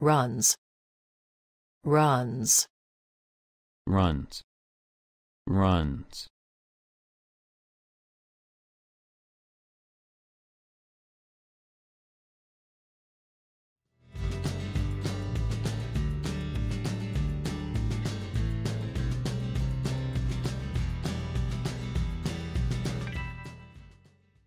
runs, runs, runs, runs.